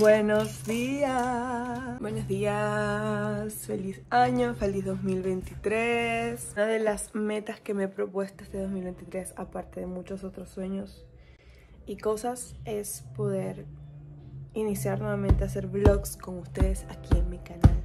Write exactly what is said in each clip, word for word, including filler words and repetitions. Buenos días, buenos días, feliz año, feliz dos mil veintitrés. Una de las metas que me he propuesto este dos mil veintitrés, aparte de muchos otros sueños y cosas, es poder iniciar nuevamente a hacer vlogs con ustedes aquí en mi canal.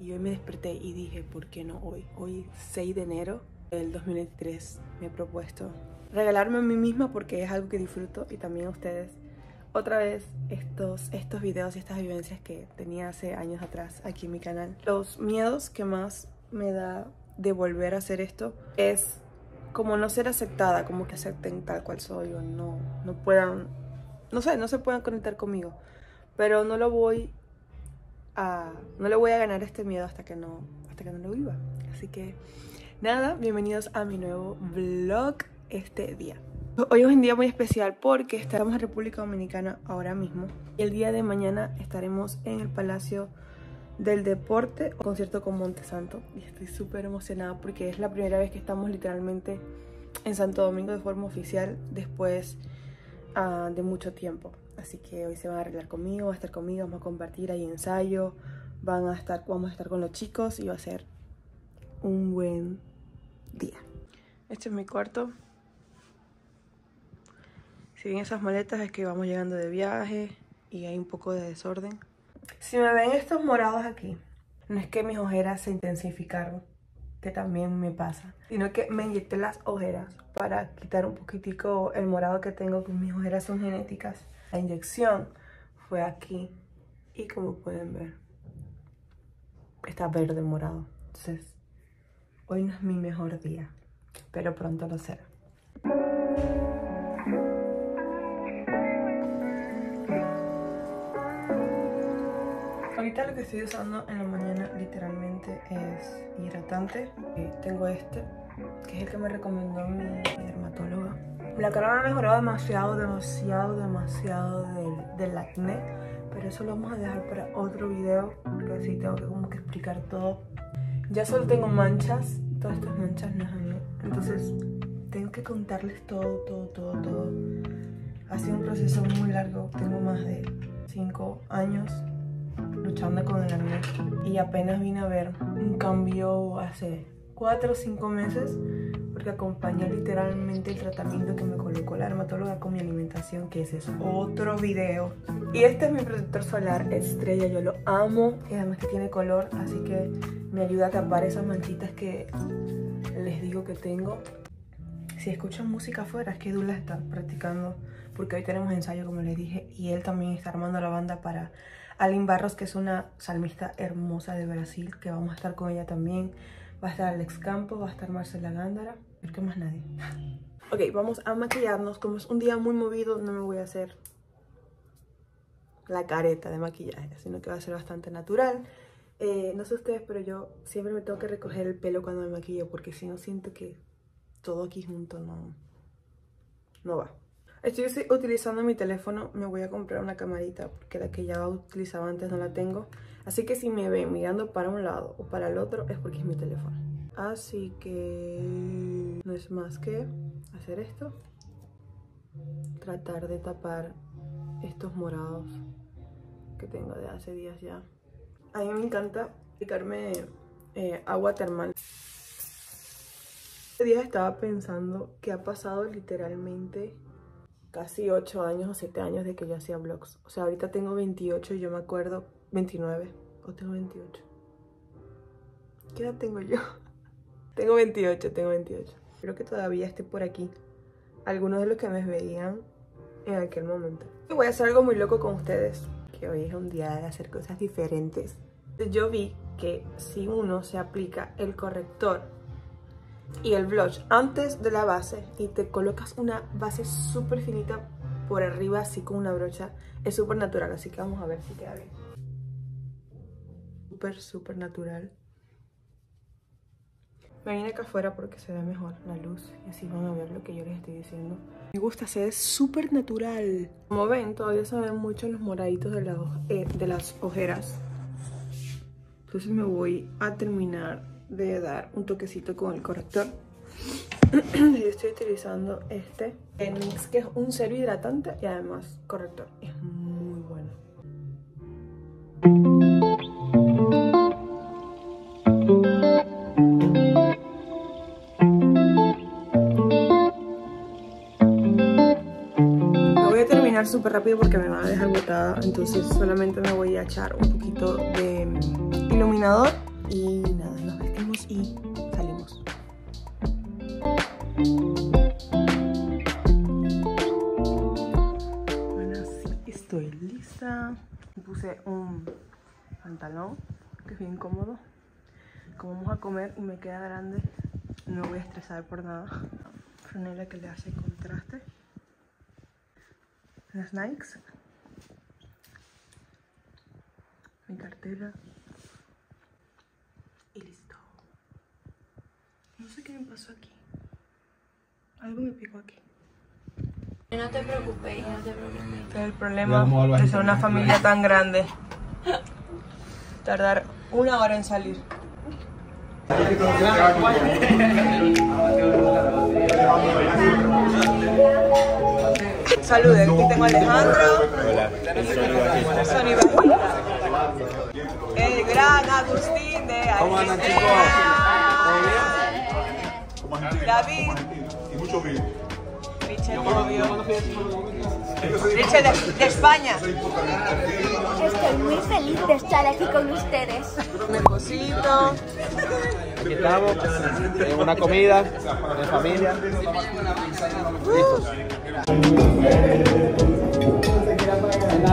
Y hoy me desperté y dije, ¿por qué no hoy? Hoy seis de enero del dos mil veintitrés me he propuesto regalarme a mí misma porque es algo que disfruto y también a ustedes. Otra vez estos, estos videos y estas vivencias que tenía hace años atrás aquí en mi canal. Los miedos que más me da de volver a hacer esto es como no ser aceptada, como que acepten tal cual soy o no, no puedan, no sé, no se puedan conectar conmigo. Pero no lo voy a, no le voy a ganar este miedo hasta que no, hasta que no lo viva. Así que nada, bienvenidos a mi nuevo vlog este día. Hoy es un día muy especial porque estamos en República Dominicana ahora mismo. Y el día de mañana estaremos en el Palacio del Deporte, un concierto con Montesanto. Y estoy súper emocionada porque es la primera vez que estamos literalmente en Santo Domingo de forma oficial después uh, de mucho tiempo. Así que hoy se van a arreglar conmigo, va a estar conmigo, vamos a compartir ahí ensayo. Van a estar, vamos a estar con los chicos y va a ser un buen día. Este es mi cuarto. Si bien esas maletas es que vamos llegando de viaje y hay un poco de desorden. Si me ven estos morados aquí, no es que mis ojeras se intensificaron, que también me pasa, sino que me inyecté las ojeras para quitar un poquitico el morado que tengo, que mis ojeras son genéticas. La inyección fue aquí y como pueden ver, está verde morado. Entonces, hoy no es mi mejor día, pero pronto lo será. Ahorita lo que estoy usando en la mañana literalmente es hidratante. Tengo este, que es el que me recomendó mi, mi dermatóloga. La cara me ha mejorado demasiado, demasiado, demasiado del, del acné. Pero eso lo vamos a dejar para otro video, porque así tengo que como que explicar todo. Ya solo tengo manchas, todas estas manchas no es a mí. Entonces tengo que contarles todo, todo, todo, todo. Ha sido un proceso muy largo, tengo más de cinco años. Luchando con el acné y apenas vine a ver un cambio hace cuatro o cinco meses porque acompañé literalmente el tratamiento que me colocó la dermatóloga con mi alimentación, que ese es otro video. Y este es mi protector solar estrella, yo lo amo y además que tiene color, así que me ayuda a tapar esas manchitas que les digo que tengo. Si escuchan música afuera es que Dula está practicando porque hoy tenemos ensayo, como les dije, y él también está armando la banda para Aline Barros, que es una salmista hermosa de Brasil, que vamos a estar con ella también. Va a estar Alex Campos, va a estar Marcela Gándara, creo que más nadie. Ok, vamos a maquillarnos. Como es un día muy movido, no me voy a hacer la careta de maquillaje, sino que va a ser bastante natural. Eh, no sé ustedes, pero yo siempre me tengo que recoger el pelo cuando me maquillo, porque si no siento que todo aquí junto no, no va. Estoy utilizando mi teléfono, me voy a comprar una camarita porque la que ya utilizaba antes no la tengo. Así que si me ven mirando para un lado o para el otro es porque es mi teléfono. Así que no es más que hacer esto. Tratar de tapar estos morados que tengo de hace días ya. A mí me encanta aplicarme eh, agua termal. Este día estaba pensando que ha pasado literalmente casi ocho años o siete años de que yo hacía vlogs. O sea, ahorita tengo veintiocho y yo me acuerdo veintinueve. ¿O tengo veintiocho? ¿Qué edad tengo yo? Tengo veintiocho, tengo veintiocho. Creo que todavía esté por aquí algunos de los que me veían en aquel momento. Y voy a hacer algo muy loco con ustedes, que hoy es un día de hacer cosas diferentes. Yo vi que si uno se aplica el corrector y el blush antes de la base y te colocas una base súper finita por arriba así con una brocha, es súper natural, así que vamos a ver si queda bien. Súper súper natural. Me vine acá afuera porque se ve mejor la luz y así van a ver lo que yo les estoy diciendo. Me gusta, se ve súper natural. Como ven, todavía se ven mucho los moraditos de, la, eh, de las ojeras. Entonces me voy a terminar de dar un toquecito con el corrector. Yo estoy utilizando este Enix, que es un cero hidratante y además corrector. Es muy bueno. manejar súper rápido porque me van a dejar botada, entonces solamente me voy a echar un poquito de iluminador y nada, nos vestimos y salimos. Bueno, sí, estoy lista. Puse un pantalón que es bien cómodo. Como vamos a comer y me queda grande, no voy a estresar por nada. Franela que le hace contraste. Las Nikes. Mi cartera. Y listo. No sé qué me pasó aquí. Algo me picó aquí. No te preocupes, no te preocupes. Este es el problema de ser una familia tan grande. Tardar una hora en salir. Saluden, aquí tengo a Alejandro. Hola. Son el gran Agustín de Alex, David. Y mucho bien. Richel de España. Estoy muy feliz de estar aquí con ustedes. Un cosito. Aquí estamos. En una comida. En familia. Cena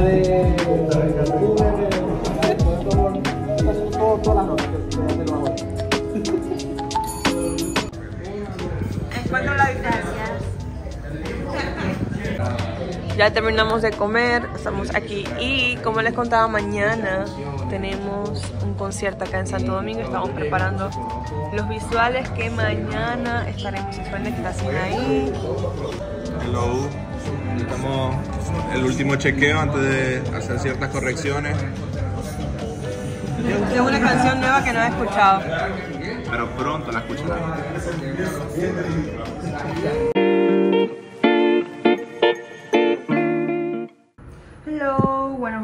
de encuentro la distancia. Ya terminamos de comer, estamos aquí y como les contaba, mañana tenemos un concierto acá en Santo Domingo. Estamos preparando los visuales que mañana estaremos en esta cena ahí. Hello. Estamos el último chequeo antes de hacer ciertas correcciones. Es una canción nueva que no he escuchado. Pero pronto la escucharán. Bueno,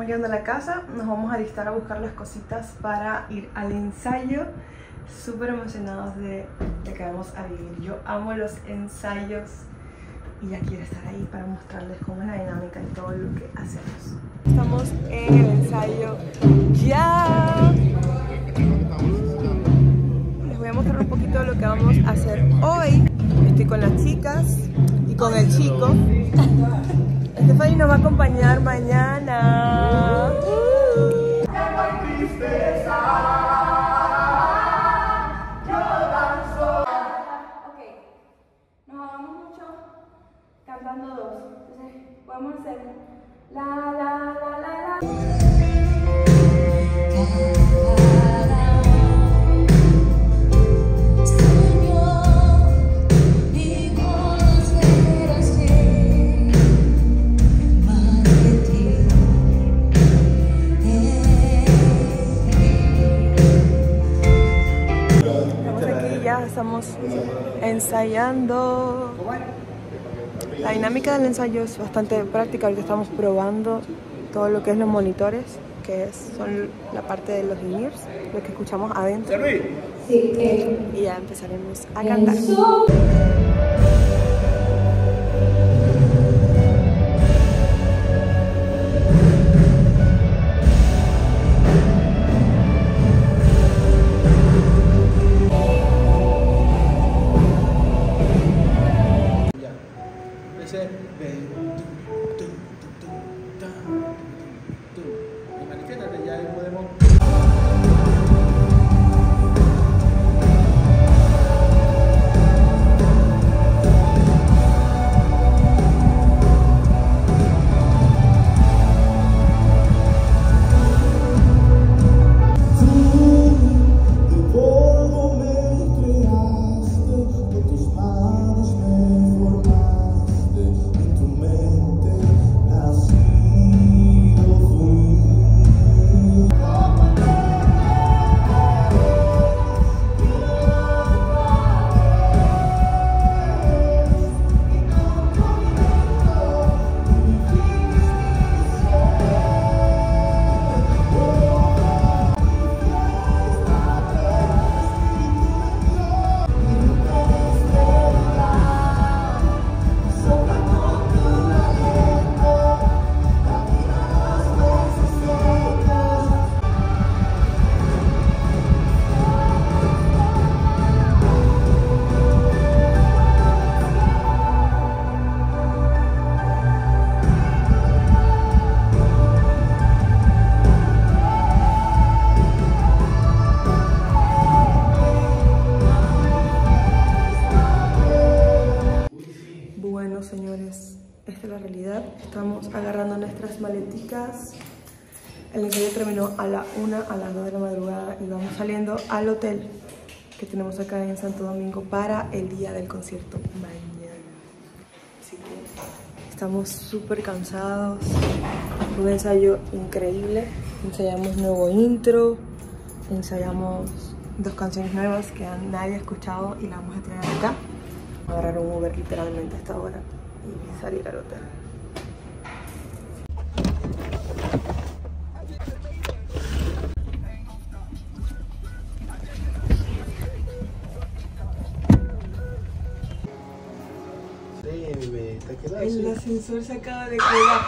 estamos llegando a la casa, nos vamos a alistar a buscar las cositas para ir al ensayo. Súper emocionados de lo que vamos a vivir. Yo amo los ensayos y ya quiero estar ahí para mostrarles cómo es la dinámica y todo lo que hacemos. Estamos en el ensayo ya. Les voy a mostrar un poquito de lo que vamos a hacer hoy. Estoy con las chicas y con el chico. Stephanie nos va a acompañar mañana. Uh. Ok, nos vamos mucho cantando dos. Entonces, podemos hacer la, la, la, la, la. Estamos ensayando. La dinámica del ensayo es bastante práctica. Ahorita estamos probando todo lo que es los monitores, que es, son la parte de los in-ears, lo que escuchamos adentro. Sí, eh. Y ya empezaremos a cantar. las maleticas. El ensayo terminó a la una, a las dos de la madrugada y vamos saliendo al hotel que tenemos acá en Santo Domingo para el día del concierto mañana. Así que estamos súper cansados. Un ensayo increíble. Ensayamos nuevo intro, ensayamos dos canciones nuevas que nadie ha escuchado y las vamos a traer acá. Agarrar un Uber literalmente a esta hora y salir al hotel. El ascensor se acaba de quedar.